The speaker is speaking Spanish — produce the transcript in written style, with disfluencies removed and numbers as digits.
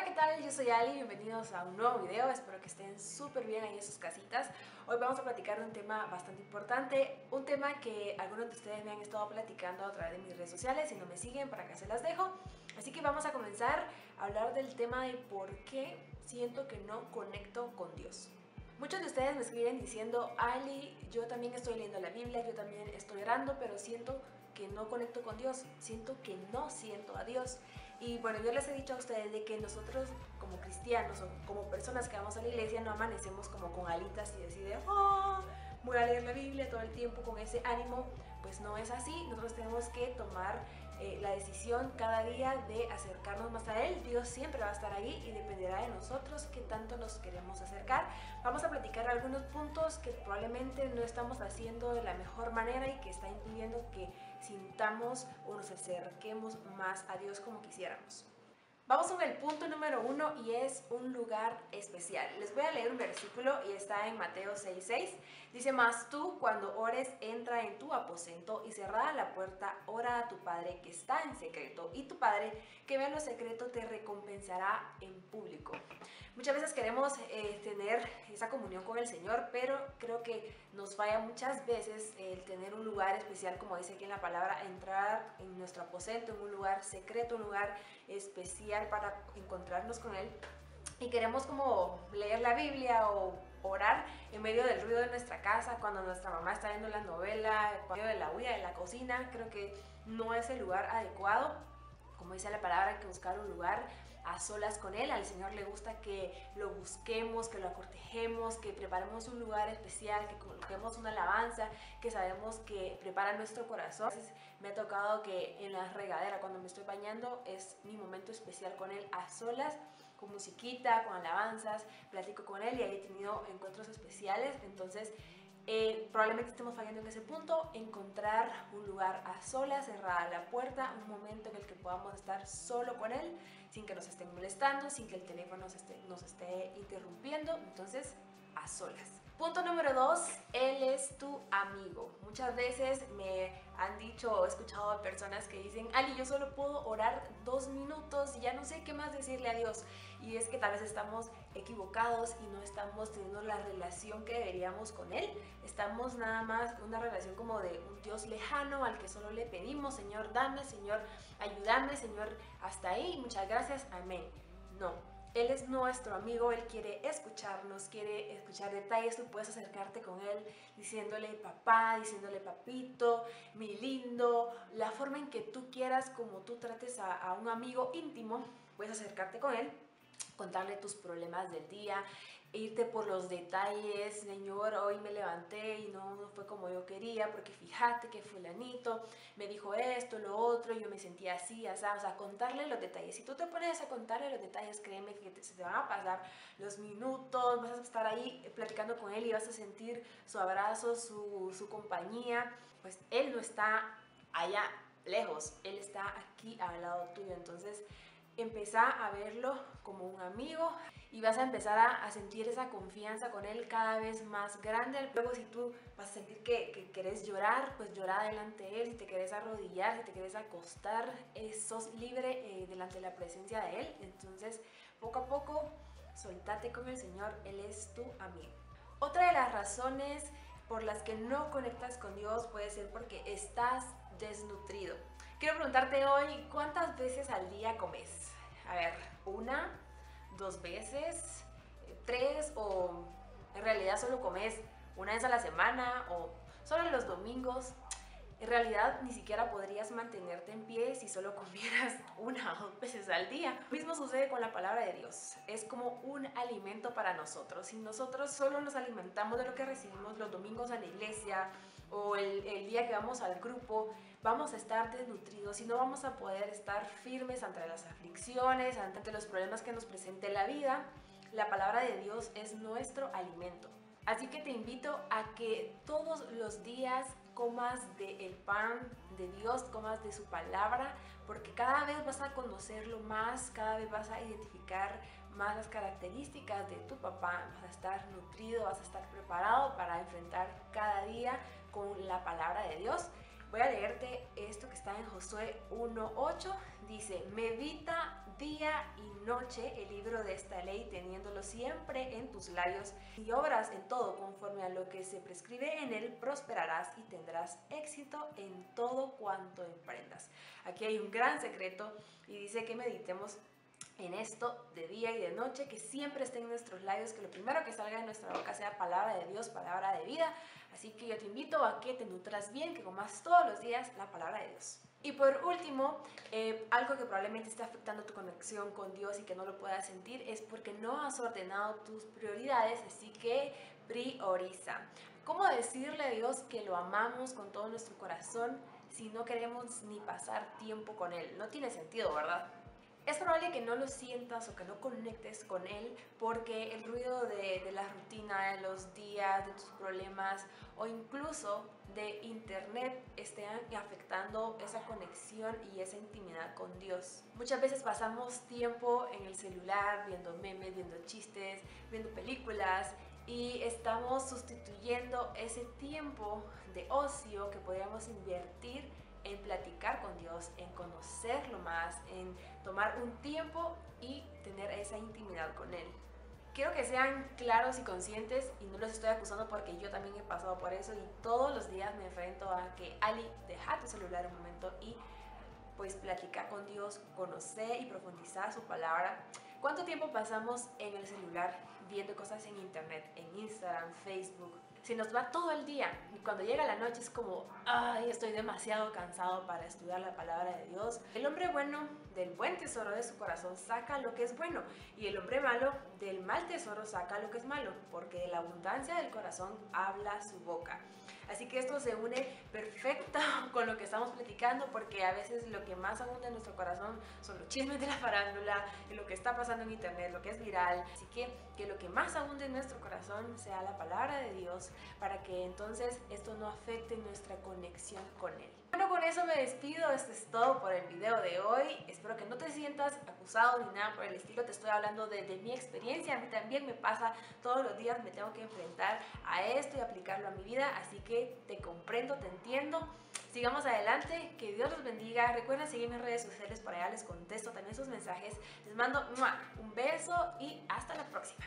Hola, ¿qué tal? Yo soy Ali, bienvenidos a un nuevo video, espero que estén súper bien ahí en sus casitas. Hoy vamos a platicar de un tema bastante importante, un tema que algunos de ustedes me han estado platicando a través de mis redes sociales, si no me siguen, para acá se las dejo. Así que vamos a comenzar a hablar del tema de por qué siento que no conecto con Dios. Muchos de ustedes me escriben diciendo, Ali, yo también estoy leyendo la Biblia, yo también estoy orando, pero siento que no conecto con Dios, siento que no siento a Dios. Y bueno, yo les he dicho a ustedes de que nosotros como cristianos o como personas que vamos a la iglesia no amanecemos como con alitas y decir, oh, voy a leer la Biblia todo el tiempo con ese ánimo, pues no es así. Nosotros tenemos que tomar la decisión cada día de acercarnos más a Él. Dios siempre va a estar ahí y dependerá de nosotros qué tanto nos queremos acercar. Vamos a platicar algunos puntos que probablemente no estamos haciendo de la mejor manera y que está impidiendo que sintamos o nos acerquemos más a Dios como quisiéramos. Vamos con el punto número 1 y es un lugar especial. Les voy a leer un versículo y está en Mateo 6:6. Dice, mas tú cuando ores entra en tu aposento y cerrada la puerta, ora a tu Padre que está en secreto y tu Padre que ve en lo secreto te recompensará en público. Muchas veces queremos tener esa comunión con el Señor, pero creo que nos falla muchas veces el tener un lugar especial, como dice aquí en la palabra, entrar en nuestro aposento, en un lugar secreto, un lugar especial para encontrarnos con Él, y queremos como leer la Biblia o orar en medio del ruido de nuestra casa, cuando nuestra mamá está viendo la novela, en medio de la huida de la cocina. Creo que no es el lugar adecuado. Como dice la palabra, hay que buscar un lugar a solas con Él. Al Señor le gusta que lo busquemos, que lo acortejemos, que preparemos un lugar especial, que coloquemos una alabanza, que sabemos que prepara nuestro corazón. Entonces, me ha tocado que en la regadera, cuando me estoy bañando, es mi momento especial con Él a solas, con musiquita, con alabanzas, platico con Él y ahí he tenido encuentros especiales. Entonces, probablemente estemos fallando en ese punto, encontrar un lugar a solas, cerrada la puerta, un momento en el que podamos estar solo con Él, sin que nos estén molestando, sin que el teléfono nos esté interrumpiendo. Entonces, a solas. Punto número 2, Él es tu amigo. Muchas veces me han dicho o he escuchado a personas que dicen, Ali, yo solo puedo orar 2 minutos y ya no sé qué más decirle a Dios. Y es que tal vez estamos equivocados y no estamos teniendo la relación que deberíamos con Él. Estamos nada más una relación como de un Dios lejano al que solo le pedimos, Señor, dame, Señor, ayúdame, Señor, hasta ahí, muchas gracias, amén. No. Él es nuestro amigo, Él quiere escucharnos, quiere escuchar detalles. Tú puedes acercarte con Él diciéndole papá, diciéndole papito, mi lindo, la forma en que tú quieras, como tú trates a un amigo íntimo, puedes acercarte con Él, contarle tus problemas del día, irte por los detalles. Señor, hoy me levanté y no fue como yo quería, porque fíjate que fulanito me dijo esto, lo otro, y yo me sentía así, así. O sea, contarle los detalles. Si tú te pones a contarle los detalles, créeme que se te van a pasar los minutos, vas a estar ahí platicando con Él y vas a sentir su abrazo, su compañía. Pues Él no está allá lejos, Él está aquí al lado tuyo. Entonces, empezá a verlo como un amigo y vas a empezar a sentir esa confianza con Él cada vez más grande. Luego, si tú vas a sentir que querés llorar, pues llorá delante de Él. Si te querés arrodillar, si te querés acostar, sos libre delante de la presencia de Él. Entonces, poco a poco, soltate con el Señor, Él es tu amigo. Otra de las razones por las que no conectas con Dios puede ser porque estás desnutrido. Quiero preguntarte hoy, ¿cuántas veces al día comes? A ver, 1, 2 veces, 3, o en realidad solo comes 1 vez a la semana o solo los domingos. En realidad ni siquiera podrías mantenerte en pie si solo comieras 1 o 2 veces al día. Lo mismo sucede con la palabra de Dios. Es como un alimento para nosotros. Si nosotros solo nos alimentamos de lo que recibimos los domingos a la iglesia o el día que vamos al grupo, vamos a estar desnutridos y no vamos a poder estar firmes ante las aflicciones, ante los problemas que nos presente la vida. La palabra de Dios es nuestro alimento. Así que te invito a que todos los días comas del pan de Dios, comas de su palabra, porque cada vez vas a conocerlo más, cada vez vas a identificar más las características de tu papá, vas a estar nutrido, vas a estar preparado para enfrentar cada día con la palabra de Dios. Voy a leerte esto que está en Josué 1:8, dice, medita día y noche el libro de esta ley, teniéndolo siempre en tus labios. Si obras en todo conforme a lo que se prescribe en él, prosperarás y tendrás éxito en todo cuanto emprendas. Aquí hay un gran secreto y dice que meditemos en esto de día y de noche, que siempre esté en nuestros labios, que lo primero que salga de nuestra boca sea palabra de Dios, palabra de vida. Así que yo te invito a que te nutras bien, que comas todos los días la palabra de Dios. Y por último, algo que probablemente está afectando tu conexión con Dios y que no lo puedas sentir es porque no has ordenado tus prioridades, así que prioriza. ¿Cómo decirle a Dios que lo amamos con todo nuestro corazón si no queremos ni pasar tiempo con Él? No tiene sentido, ¿verdad? Es probable que no lo sientas o que no conectes con él porque el ruido de la rutina, de los días, de tus problemas o incluso de internet estén afectando esa conexión y esa intimidad con Dios. Muchas veces pasamos tiempo en el celular viendo memes, viendo chistes, viendo películas y estamos sustituyendo ese tiempo de ocio que podríamos invertir en platicar con Dios, en conocerlo más, en tomar un tiempo y tener esa intimidad con Él. Quiero que sean claros y conscientes, y no los estoy acusando porque yo también he pasado por eso y todos los días me enfrento a que, Ali, deja tu celular un momento y pues platicar con Dios, conocer y profundizar su palabra. ¿Cuánto tiempo pasamos en el celular viendo cosas en internet, en Instagram, Facebook? Se nos va todo el día y cuando llega la noche es como, ay, estoy demasiado cansado para estudiar la palabra de Dios. El hombre bueno del buen tesoro de su corazón saca lo que es bueno y el hombre malo del mal tesoro saca lo que es malo, porque de la abundancia del corazón habla su boca. Así que esto se une perfecto con lo que estamos platicando, porque a veces lo que más abunda en nuestro corazón son los chismes de la farándula, lo que está pasando en internet, lo que es viral. Así que lo que más abunda en nuestro corazón sea la palabra de Dios, para que entonces esto no afecte nuestra conexión con Él. Bueno, con eso me despido. Esto es todo por el video de hoy. Espero que no te sientas acusado ni nada por el estilo. Te estoy hablando de mi experiencia. A mí también me pasa todos los días. Me tengo que enfrentar a esto y aplicarlo a mi vida. Así que te comprendo, te entiendo. Sigamos adelante, que Dios los bendiga. Recuerden seguirme en redes sociales, para allá les contesto también sus mensajes. Les mando un beso y hasta la próxima.